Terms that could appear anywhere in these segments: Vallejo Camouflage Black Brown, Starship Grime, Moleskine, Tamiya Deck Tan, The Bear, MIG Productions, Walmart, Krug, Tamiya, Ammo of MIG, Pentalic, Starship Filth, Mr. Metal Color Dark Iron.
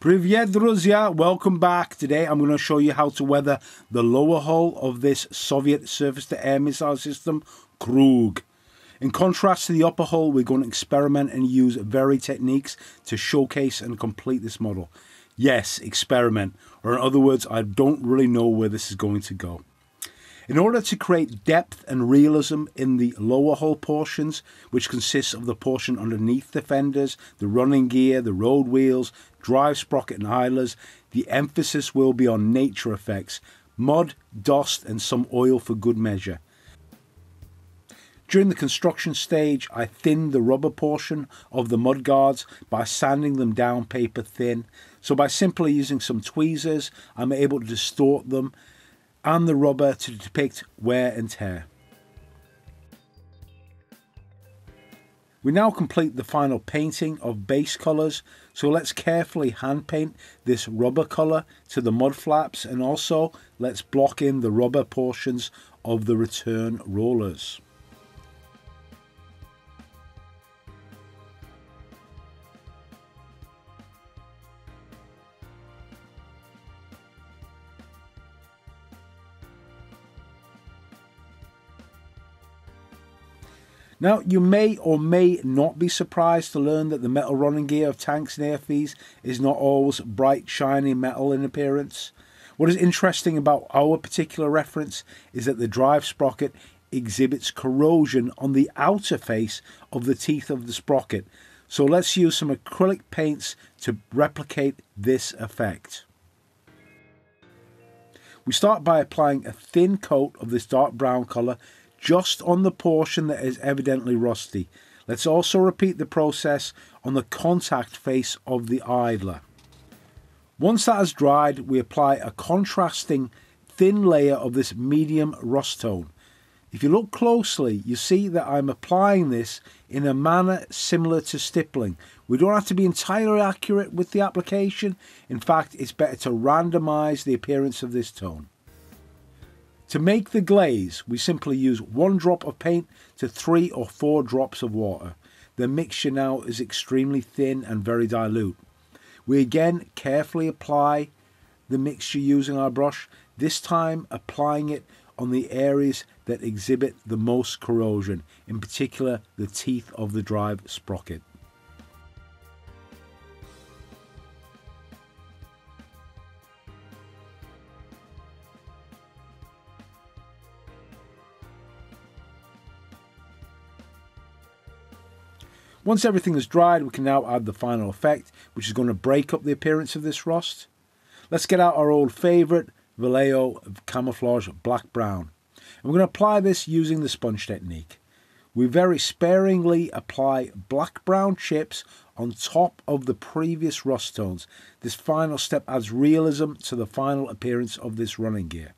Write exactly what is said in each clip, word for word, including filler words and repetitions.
Привет, друзья! Welcome back. Today I'm going to show you how to weather the lower hull of this Soviet surface-to-air missile system, Krug. In contrast to the upper hull, we're going to experiment and use varied techniques to showcase and complete this model. Yes, experiment. Or in other words, I don't really know where this is going to go. In order to create depth and realism in the lower hull portions, which consists of the portion underneath the fenders, the running gear, the road wheels, drive sprocket and idlers, the emphasis will be on nature effects, mud, dust and some oil for good measure. During the construction stage, I thinned the rubber portion of the mud guards by sanding them down paper thin. So by simply using some tweezers, I'm able to distort them and the rubber to depict wear and tear. We now complete the final painting of base colours, so let's carefully hand paint this rubber colour to the mud flaps, and also let's block in the rubber portions of the return rollers. Now, you may or may not be surprised to learn that the metal running gear of tanks and airfields is not always bright, shiny metal in appearance. What is interesting about our particular reference is that the drive sprocket exhibits corrosion on the outer face of the teeth of the sprocket. So let's use some acrylic paints to replicate this effect. We start by applying a thin coat of this dark brown colour just on the portion that is evidently rusty. Let's also repeat the process on the contact face of the idler. Once that has dried, we apply a contrasting thin layer of this medium rust tone. If you look closely, you see that I'm applying this in a manner similar to stippling. We don't have to be entirely accurate with the application. In fact, it's better to randomize the appearance of this tone. To make the glaze, we simply use one drop of paint to three or four drops of water. The mixture now is extremely thin and very dilute. We again carefully apply the mixture using our brush, this time applying it on the areas that exhibit the most corrosion, in particular the teeth of the drive sprocket. Once everything is dried, we can now add the final effect, which is going to break up the appearance of this rust. Let's get out our old favourite, Vallejo Camouflage Black Brown. And we're going to apply this using the sponge technique. We very sparingly apply black brown chips on top of the previous rust tones. This final step adds realism to the final appearance of this running gear.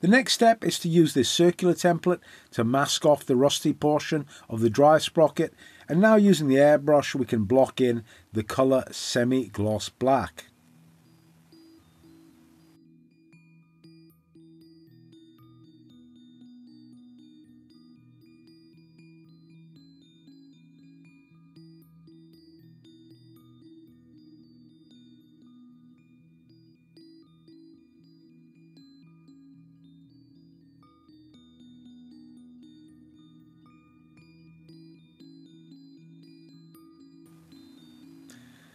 The next step is to use this circular template to mask off the rusty portion of the drive sprocket, and now using the airbrush we can block in the colour semi-gloss black.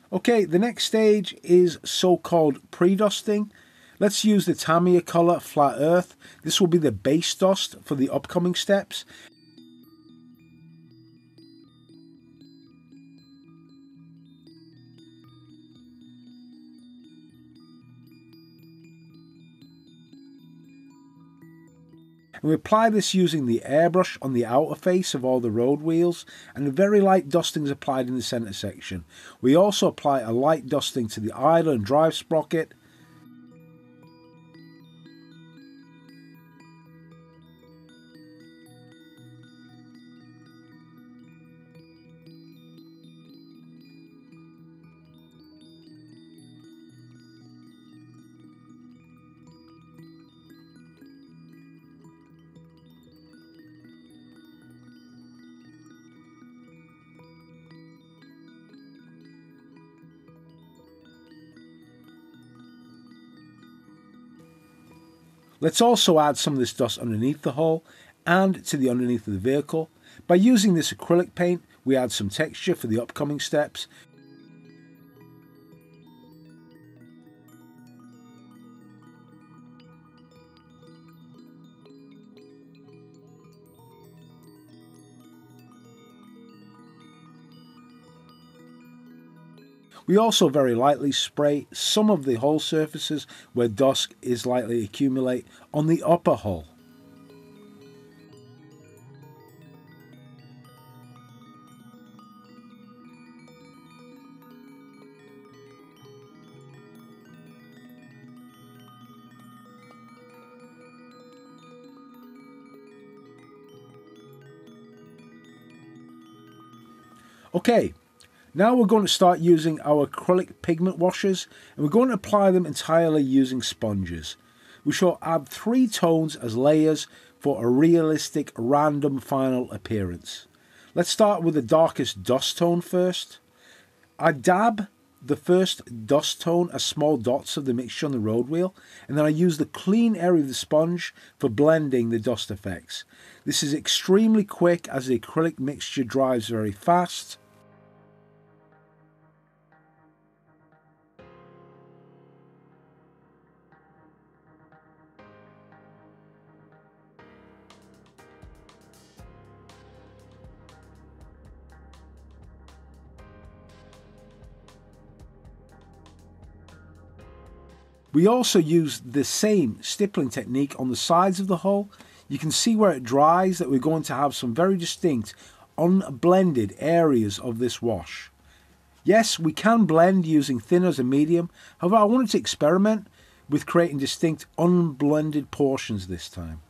Okay, the next stage is so-called pre-dusting. Let's use the Tamiya colour Flat Earth. This will be the base dust for the upcoming steps. And we apply this using the airbrush on the outer face of all the road wheels, and a very light dusting is applied in the centre section. We also apply a light dusting to the idler and drive sprocket. Let's also add some of this dust underneath the hull and to the underneath of the vehicle. By using this acrylic paint, we add some texture for the upcoming steps. We also very lightly spray some of the hull surfaces where dust is likely to accumulate on the upper hull. Okay. Now we're going to start using our acrylic pigment washes, and we're going to apply them entirely using sponges. We shall add three tones as layers for a realistic random final appearance. Let's start with the darkest dust tone first. I dab the first dust tone as small dots of the mixture on the road wheel, and then I use the clean area of the sponge for blending the dust effects. This is extremely quick as the acrylic mixture dries very fast. We also use the same stippling technique on the sides of the hull. You can see where it dries that we're going to have some very distinct, unblended areas of this wash. Yes, we can blend using thin as a medium. However, I wanted to experiment with creating distinct, unblended portions this time.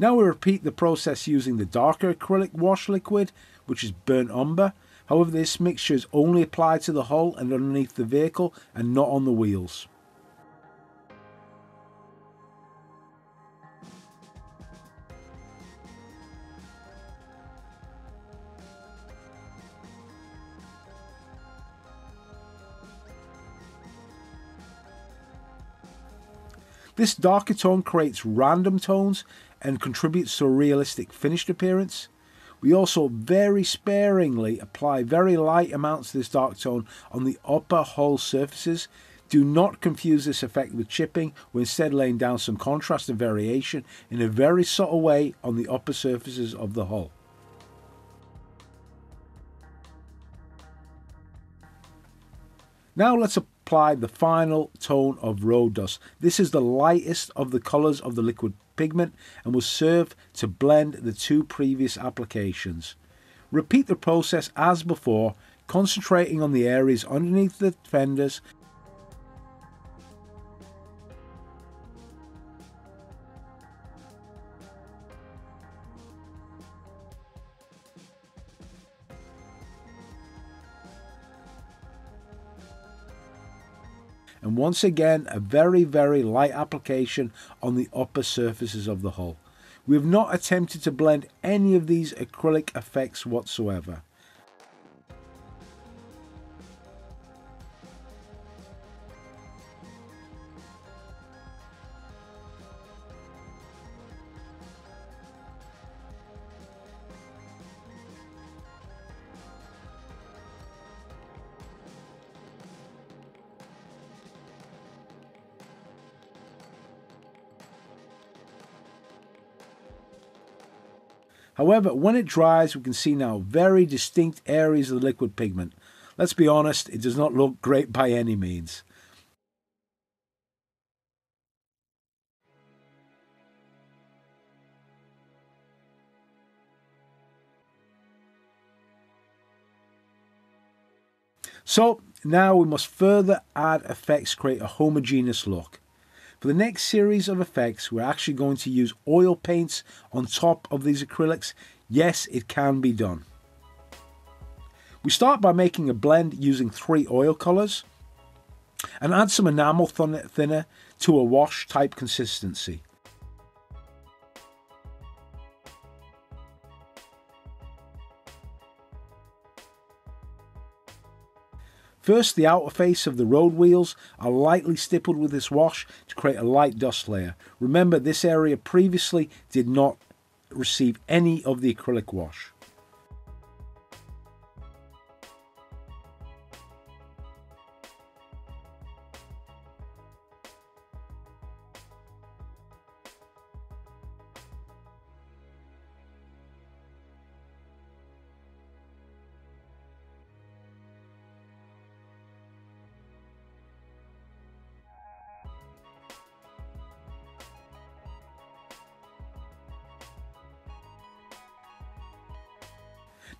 Now we repeat the process using the darker acrylic wash liquid, which is burnt umber. However, this mixture is only applied to the hull and underneath the vehicle and not on the wheels. This darker tone creates random tones and contributes to a realistic finished appearance. We also very sparingly apply very light amounts of this dark tone on the upper hull surfaces. Do not confuse this effect with chipping. We're instead laying down some contrast and variation in a very subtle way on the upper surfaces of the hull. Now let's apply the final tone of road dust. This is the lightest of the colors of the liquid pigment and will serve to blend the two previous applications. Repeat the process as before, concentrating on the areas underneath the fenders. And once again, a very, very light application on the upper surfaces of the hull. We have not attempted to blend any of these acrylic effects whatsoever. However, when it dries, we can see now very distinct areas of the liquid pigment. Let's be honest, it does not look great by any means. So, now we must further add effects to create a homogeneous look. For the next series of effects, we're actually going to use oil paints on top of these acrylics. Yes, it can be done. We start by making a blend using three oil colors and add some enamel thinner to a wash type consistency. First, the outer face of the road wheels are lightly stippled with this wash to create a light dust layer. Remember, this area previously did not receive any of the acrylic wash.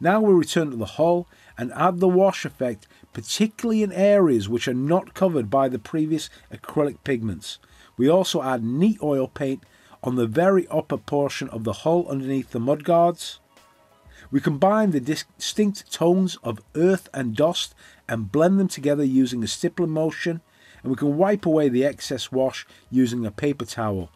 Now we return to the hull and add the wash effect, particularly in areas which are not covered by the previous acrylic pigments. We also add neat oil paint on the very upper portion of the hull underneath the mudguards. We combine the distinct tones of earth and dust and blend them together using a stippling motion, and we can wipe away the excess wash using a paper towel.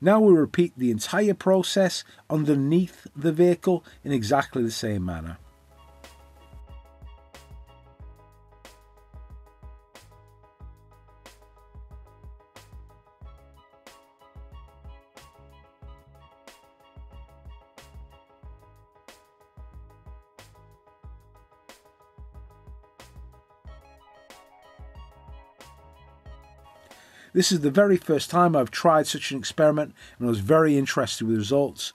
Now we repeat the entire process underneath the vehicle in exactly the same manner. This is the very first time I've tried such an experiment, and I was very interested with the results.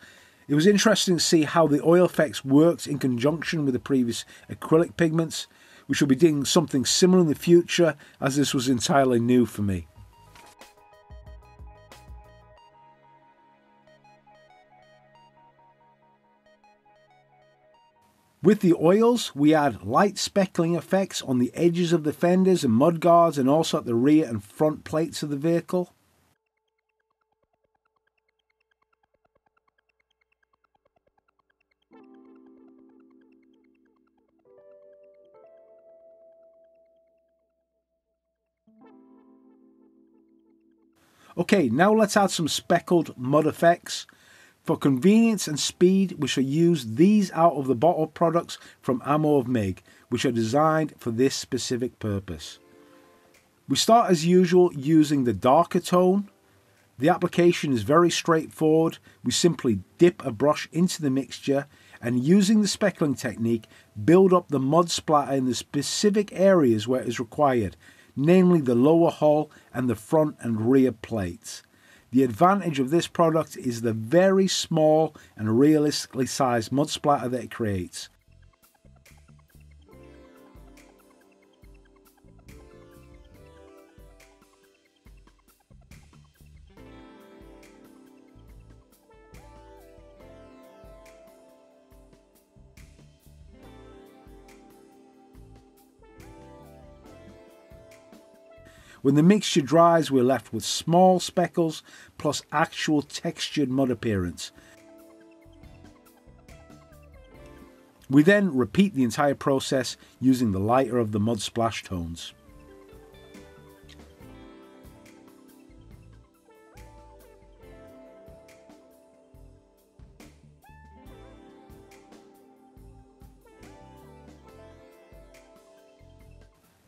It was interesting to see how the oil effects worked in conjunction with the previous acrylic pigments. We shall be doing something similar in the future, as this was entirely new for me. With the oils, we add light speckling effects on the edges of the fenders and mudguards, and also at the rear and front plates of the vehicle. Okay, now let's add some speckled mud effects. For convenience and speed, we shall use these out of the bottle products from Ammo of M I G, which are designed for this specific purpose. We start as usual using the darker tone. The application is very straightforward. We simply dip a brush into the mixture and, using the speckling technique, build up the mud splatter in the specific areas where it is required, namely the lower hull and the front and rear plates. The advantage of this product is the very small and realistically sized mud splatter that it creates. When the mixture dries, we're left with small speckles plus actual textured mud appearance. We then repeat the entire process using the lighter of the mud splash tones.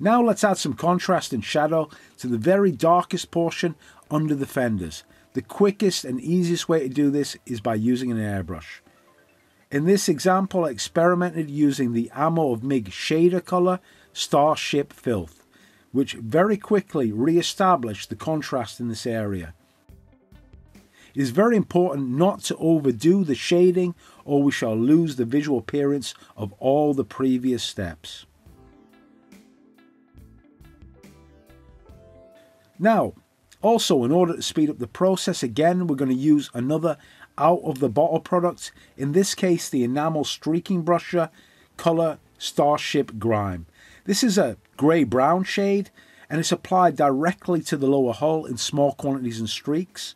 Now let's add some contrast and shadow to the very darkest portion under the fenders. The quickest and easiest way to do this is by using an airbrush. In this example, I experimented using the Ammo of M I G shader color Starship Filth, which very quickly re-established the contrast in this area. It is very important not to overdo the shading, or we shall lose the visual appearance of all the previous steps. Now, also, in order to speed up the process again, we're going to use another out-of-the-bottle product, in this case the enamel streaking brusher color Starship Grime. This is a grey-brown shade, and it's applied directly to the lower hull in small quantities and streaks.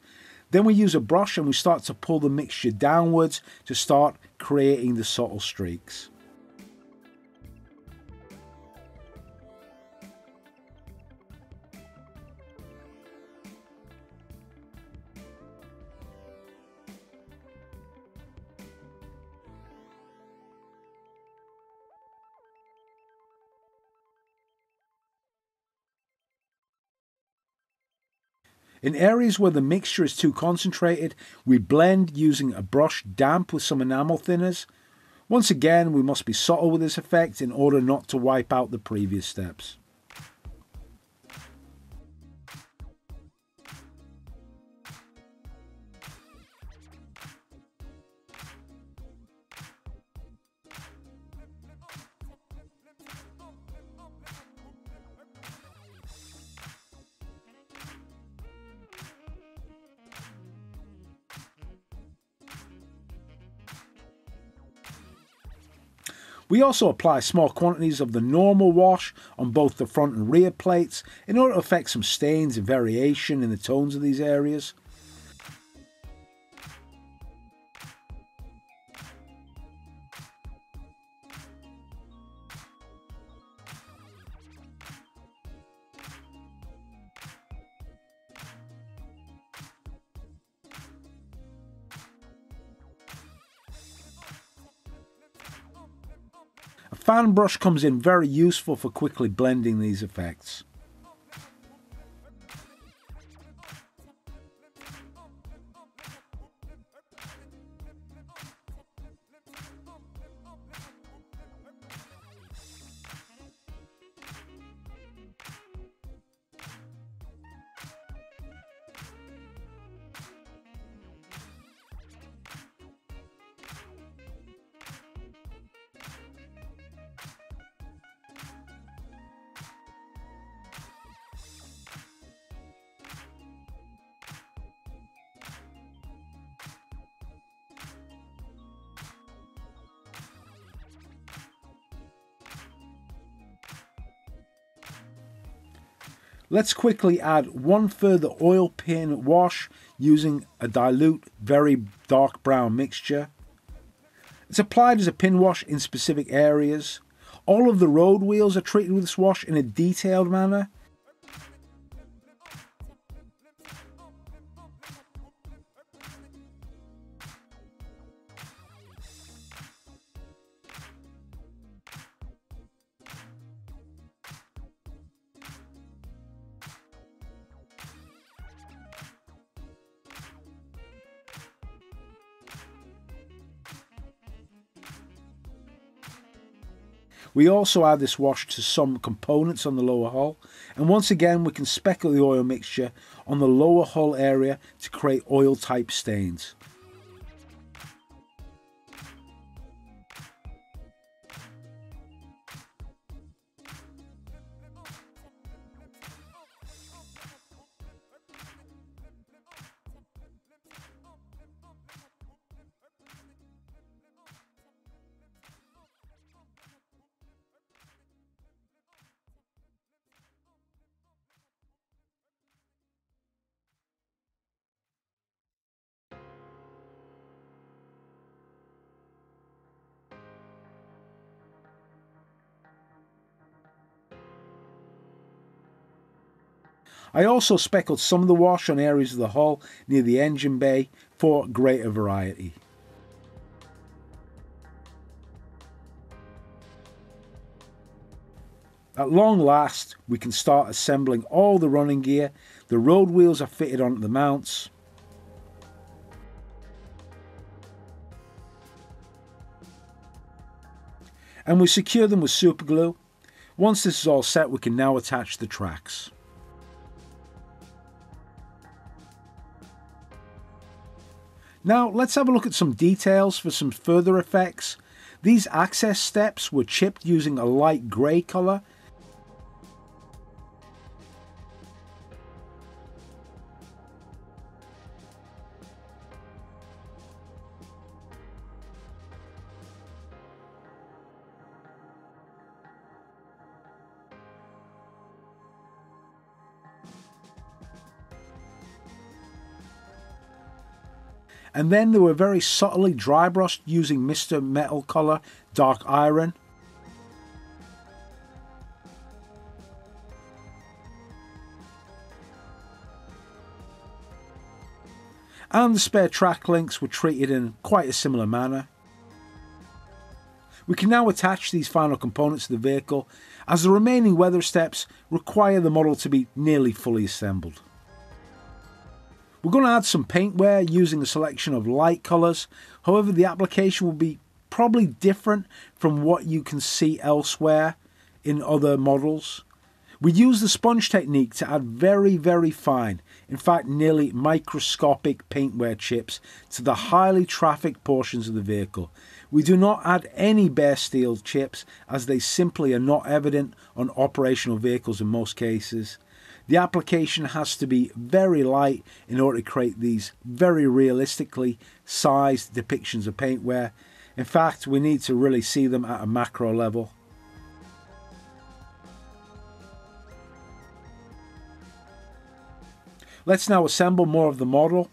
Then we use a brush and we start to pull the mixture downwards to start creating the subtle streaks. In areas where the mixture is too concentrated, we blend using a brush damp with some enamel thinners. Once again, we must be subtle with this effect in order not to wipe out the previous steps. We also apply small quantities of the normal wash on both the front and rear plates in order to affect some stains and variation in the tones of these areas. A fan brush comes in very useful for quickly blending these effects. Let's quickly add one further oil paint wash using a dilute, very dark brown mixture. It's applied as a pin wash in specific areas. All of the road wheels are treated with this wash in a detailed manner. We also add this wash to some components on the lower hull, and once again we can speckle the oil mixture on the lower hull area to create oil type stains. I also speckled some of the wash on areas of the hull near the engine bay for greater variety. At long last, we can start assembling all the running gear. The road wheels are fitted onto the mounts. And we secure them with super glue. Once this is all set, we can now attach the tracks. Now let's have a look at some details for some further effects. These access steps were chipped using a light grey colour. And then they were very subtly dry brushed using Mister Metal Color Dark Iron. And the spare track links were treated in quite a similar manner. We can now attach these final components to the vehicle, as the remaining weather steps require the model to be nearly fully assembled. We're going to add some paint wear using a selection of light colours. However, the application will be probably different from what you can see elsewhere in other models. We use the sponge technique to add very, very fine, in fact nearly microscopic paint wear chips to the highly trafficked portions of the vehicle. We do not add any bare steel chips as they simply are not evident on operational vehicles in most cases. The application has to be very light in order to create these very realistically sized depictions of paint wear. In fact, we need to really see them at a macro level. Let's now assemble more of the model.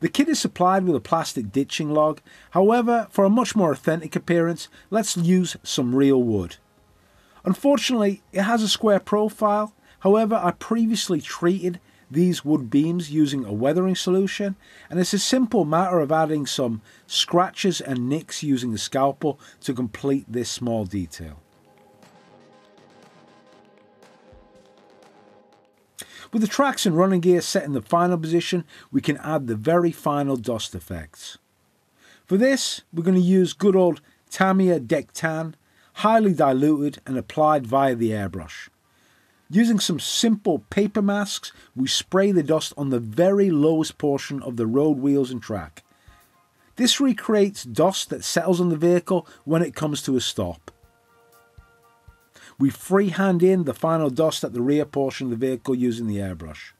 The kit is supplied with a plastic ditching log. However, for a much more authentic appearance, let's use some real wood. Unfortunately, it has a square profile. However, I previously treated these wood beams using a weathering solution, and it's a simple matter of adding some scratches and nicks using the scalpel to complete this small detail. With the tracks and running gear set in the final position, we can add the very final dust effects. For this, we're going to use good old Tamiya Deck Tan, highly diluted and applied via the airbrush. Using some simple paper masks, we spray the dust on the very lowest portion of the road wheels and track. This recreates dust that settles on the vehicle when it comes to a stop. We freehand in the final dust at the rear portion of the vehicle using the airbrush.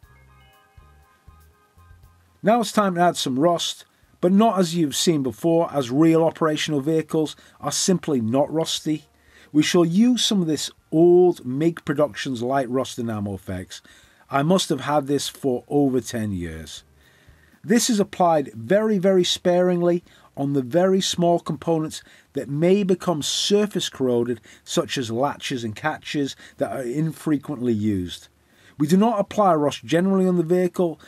Now it's time to add some rust, but not as you've seen before, as real operational vehicles are simply not rusty. We shall use some of this old MIG Productions light rust and ammo effects. I must have had this for over ten years. This is applied very, very sparingly on the very small components that may become surface corroded, such as latches and catches that are infrequently used. We do not apply rust generally on the vehicle.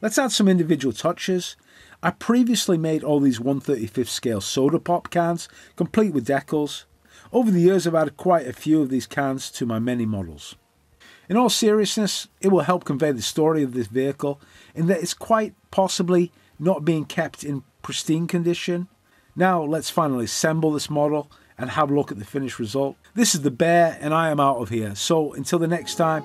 Let's add some individual touches. I previously made all these one thirty-fifth scale soda pop cans, complete with decals. Over the years I've added quite a few of these cans to my many models. In all seriousness, it will help convey the story of this vehicle in that it's quite possibly not being kept in pristine condition. Now let's finally assemble this model and have a look at the finished result. This is the bear and I am out of here. So until the next time.